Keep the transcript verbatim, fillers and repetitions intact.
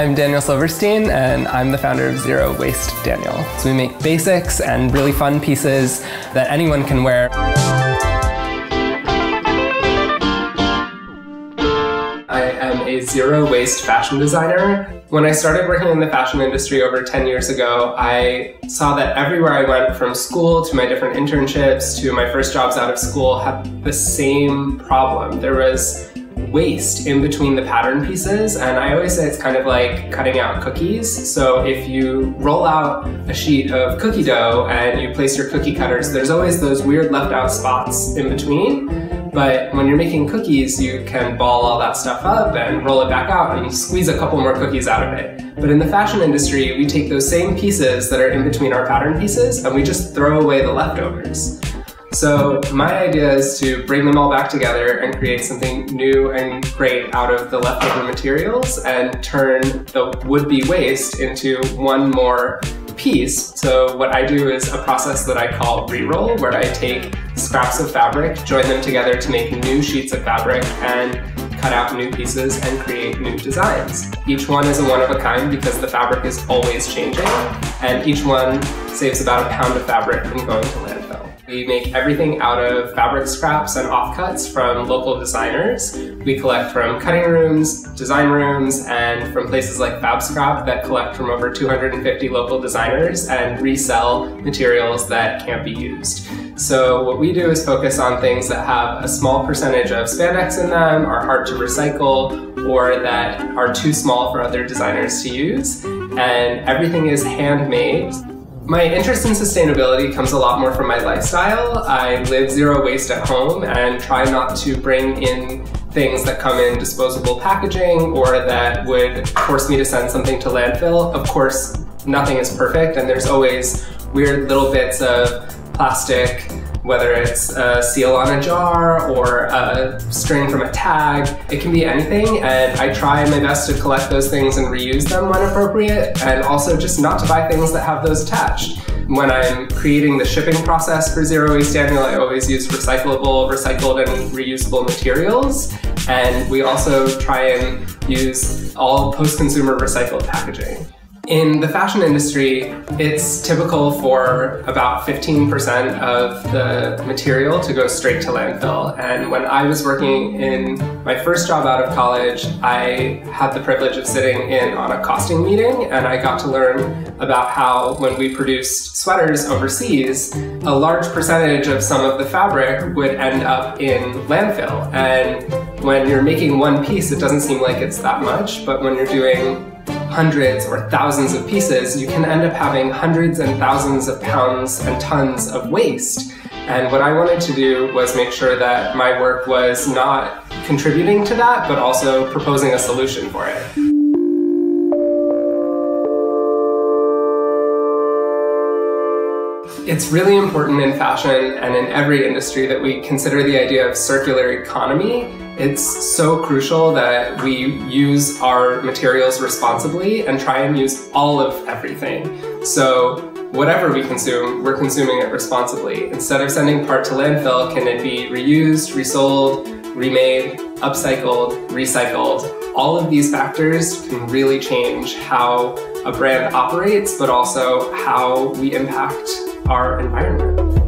I'm Daniel Silverstein, and I'm the founder of Zero Waste Daniel. So we make basics and really fun pieces that anyone can wear. I am a zero waste fashion designer. When I started working in the fashion industry over ten years ago, I saw that everywhere I went, from school to my different internships to my first jobs out of school, had the same problem. There was waste in between the pattern pieces, and I always say it's kind of like cutting out cookies. So if you roll out a sheet of cookie dough and you place your cookie cutters, there's always those weird left out spots in between. But when you're making cookies, you can ball all that stuff up and roll it back out and squeeze a couple more cookies out of it. But in the fashion industry, we take those same pieces that are in between our pattern pieces and we just throw away the leftovers. So my idea is to bring them all back together and create something new and great out of the leftover materials and turn the would-be waste into one more piece. So what I do is a process that I call re-roll, where I take scraps of fabric, join them together to make new sheets of fabric, and cut out new pieces and create new designs. Each one is a one-of-a-kind because the fabric is always changing, and each one saves about a pound of fabric from going to landfill. We make everything out of fabric scraps and offcuts from local designers. We collect from cutting rooms, design rooms, and from places like Fabscrap that collect from over two hundred fifty local designers and resell materials that can't be used. So what we do is focus on things that have a small percentage of spandex in them, are hard to recycle, or that are too small for other designers to use. And everything is handmade. My interest in sustainability comes a lot more from my lifestyle. I live zero waste at home and try not to bring in things that come in disposable packaging or that would force me to send something to landfill. Of course, nothing is perfect, and there's always weird little bits of plastic, whether it's a seal on a jar or a string from a tag. It can be anything, and I try my best to collect those things and reuse them when appropriate, and also just not to buy things that have those attached. When I'm creating the shipping process for Zero Waste Daniel, I always use recyclable, recycled, and reusable materials, and we also try and use all post-consumer recycled packaging. In the fashion industry, it's typical for about fifteen percent of the material to go straight to landfill. And when I was working in my first job out of college, I had the privilege of sitting in on a costing meeting, and I got to learn about how when we produced sweaters overseas, a large percentage of some of the fabric would end up in landfill. And when you're making one piece, it doesn't seem like it's that much, but when you're doing hundreds or thousands of pieces, you can end up having hundreds and thousands of pounds and tons of waste. And what I wanted to do was make sure that my work was not contributing to that, but also proposing a solution for it. It's really important in fashion and in every industry that we consider the idea of circular economy. It's so crucial that we use our materials responsibly and try and use all of everything. So whatever we consume, we're consuming it responsibly. Instead of sending part to landfill, can it be reused, resold, remade, upcycled, recycled? All of these factors can really change how a brand operates, but also how we impact our environment.